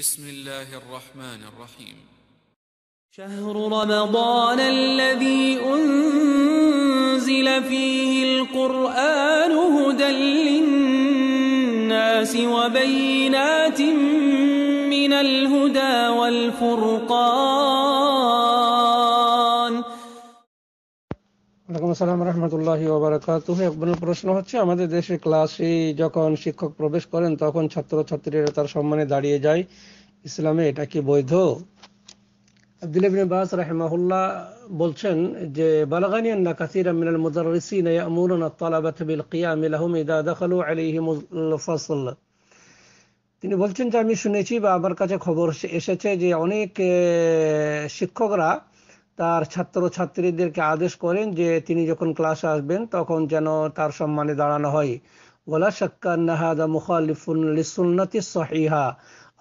بسم الله الرحمن الرحيم. شهر رمضان الذي أنزل فيه القرآن هدى للناس وبينات من الهدى والفرقان. السلام ورحمة الله وبركاته. একবার প্রশ্ন হচ্ছে, আমাদের দেশে ক্লাসে যখন শিক্ষক প্রবেশ করেন তখন ছাত্রছাত্রীরা তার সম্মানে দাঁড়িয়ে যায়, ইসলামে এটা কি বৈধ? আব্দুল্লাহ ইবনে বাস রাহিমাহুল্লাহ বলছেন যে বালাগানি আন্না কাসীরান মিনাল মুদাররিসিনা ইয়া'মুরুনা আত-তালাবাতা বিল কিয়াম লাহুম ইযা দাখালু আলাইহিমুল ফাসল। তিনি বলছেন যে আমি শুনেছি বা আমার কাছে খবর এসেছে যে অনেক শিক্ষকরা তার ছাত্রছাত্রীদেরকে আদেশ করেন যে তিনি যখন ক্লাসে আসবেন তখন যেন তার সম্মানে দাঁড়ানো হয়। ওয়ালা শাক্কা আন্না হাযা মুখালিফুন লিসুন্নাতিস সহিহা।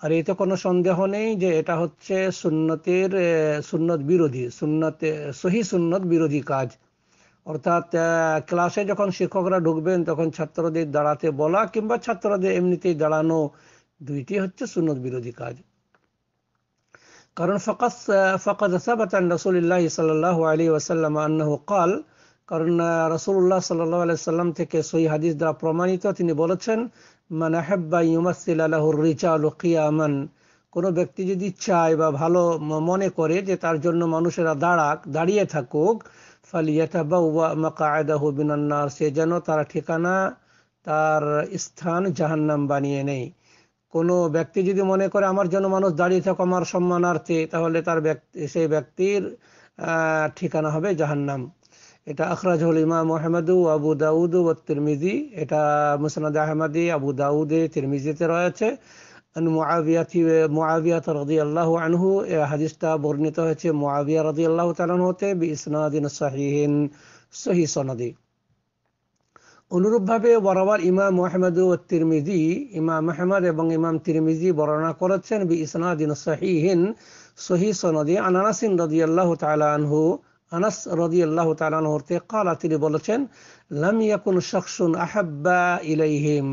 আর এতে কোনো সন্দেহ নেই যে এটা হচ্ছে সহি সুন্নত বিরোধী কাজ। অর্থাৎ ক্লাসে যখন শিক্ষকরা ঢুকবেন তখন ছাত্রদের দাঁড়াতে বলা কিংবা ছাত্রদের এমনিতেই দাঁড়ানো, দুইটি হচ্ছে সুন্নত বিরোধী কাজ। কারণ ফাকাদ সাবাতা আন রাসূলিল্লাহি সাল্লাল্লাহু আলাইহি ওয়াসাল্লাম আন্নাহু ক্বাল, কারণ রাসূলুল্লাহ সাল্লাল্লাহু আলাইহি ওয়াসাল্লাম থেকে সহি হাদিস দ্বারা প্রমাণিত, তিনি বলেছেন মান আহাব্বা ইউমাসসিলা লাহুর রিজালু কিয়ামান। কোন ব্যক্তি যদি চায় বা ভালো মনে করে যে তার জন্য মানুষেরা দাঁড়িয়ে থাকুক, ফালিয়াতাবাওয়া মাকআদাহু মিনান নার, সে যেন তার ঠিকানা তার স্থান জাহান্নাম বানিয়ে নেয়। কোনো ব্যক্তি যদি মনে করে আমার জন্য মানুষ দাঁড়িয়ে থাকো আমার সম্মানার্থে, তাহলে সেই ব্যক্তির ঠিকানা হবে জাহান্নাম। এটা আখরাজহুল ইমাম আহমদ ও আবু দাউদ ও তিরমিজি, এটা মুসনাদ আহমদে আবু দাউদে তিরমিজিতে রয়েছে। আন মুআবিয়া রাদিয়াল্লাহু আনহু, এই হাদিসটা বর্ণিত হয়েছে মুআবিয়া রাদিয়াল্লাহু তাআলা হতে বি ইসনাদিন সহিহিন, সহিহ সনদে। অনুরূপভাবে বরাবর ইমাম আহমদ ও তিরমিজি, ইমাম আহমদ এবং ইমাম তিরমিজি বর্ণনা করেছেন বি ইসনাদিন সহিহিন, সহিহ সনদে। আন আনাস রাদিয়াল্লাহু তাআলা আনহু, আনাস রাদিয়াল্লাহু তাআলা আনহু ক্বালা, তিনি বলেছেন লাম ইয়াকুন শাখসুন আহাব্বা ইলাইহিম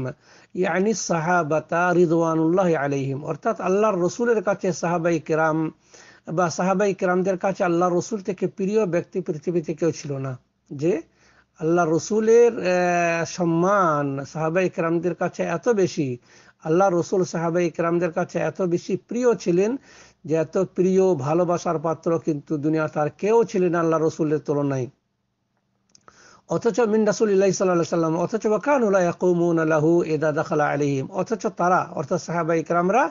ইয়ানি সাহাবাতা রিদওয়ানুল্লাহি আলাইহিম। অর্থাৎ আল্লাহর রাসূলের কাছে সাহাবায়ে কেরামদের কাছে আল্লাহর রাসূল থেকে প্রিয় ব্যক্তি পৃথিবীতে কেউ ছিল না। যে আল্লাহর রাসূলের সম্মান সাহাবায়ে কেরামদের কাছে এত বেশি, আল্লাহর রাসূল সাহাবায়ে কেরামদের কাছে এত বেশি প্রিয় ছিলেন, যে এত প্রিয় ভালোবাসার পাত্র কিন্তু দুনিয়া তার কেউ ছিলেন আল্লাহ রসুলের তুলনায়। অথচ মিন রাসূলিল্লাহি সাল্লাল্লাহু আলাইহি ওয়াসাল্লাম, অথচ ওয়াকানু লা ইয়াকুমুনা লাহু ইযা দাখালা আলাইহিম, অথচ তারা অর্থাৎ সাহাবায়ে কেরামরা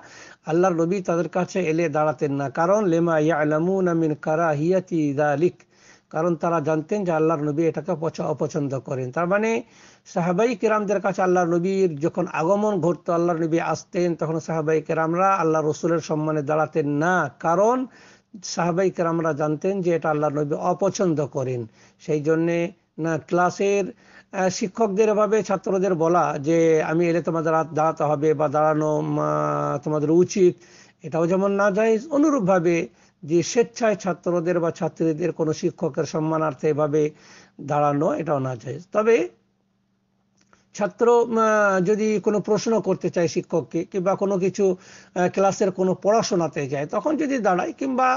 আল্লাহর নবী তাদের কাছে এলে দাঁড়াতেন না। কারণ লিমা ইয়ালামুনা মিন কারাহিয়াতি যালিক, কারণ তারা জানতেন যে আল্লাহর নবী এটাকে অপছন্দ করেন। তার মানে সাহাবায়ে কেরামদের কাছে আল্লাহর নবীর যখন আগমন ঘটতো, আল্লাহর নবী আসতেন, তখন সাহাবায়ে কেরামরা আল্লাহর রাসূলের সম্মানে দাঁড়াতেন না, কারণ সাহাবায়ে কেরামরা জানতেন যে এটা আল্লাহর নবী অপছন্দ করেন। সেই জন্যে না ক্লাসের শিক্ষকদের এভাবে ছাত্রদের বলা যে আমি এলে তোমাদের দাঁড়াতে হবে বা দাঁড়ানো তোমাদের উচিত, এটাও যেমন না যায়, অনুরূপভাবে যে স্বেচ্ছায় ছাত্রদের বা ছাত্রীদের কোনো শিক্ষকের সম্মানার্থে এভাবে দাঁড়ানো, এটাও না যায়। তবে ছাত্র যদি কোনো প্রশ্ন করতে চায় শিক্ষককে, কিংবা কোনো কিছু ক্লাসের কোনো পড়াশোনাতে যায়, তখন যদি দাঁড়ায়, কিংবা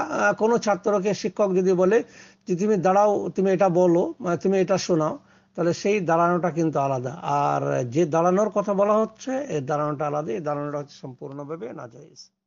কোনো ছাত্রকে শিক্ষক যদি বলে যে তুমি দাঁড়াও, তুমি এটা বলো, তুমি এটা শোনাও, তাহলে সেই দাঁড়ানোটা কিন্তু আলাদা। আর যে দাঁড়ানোর কথা বলা হচ্ছে, এই দাঁড়ানোটা আলাদা, এই দাঁড়ানোটা হচ্ছে সম্পূর্ণভাবে না যায়।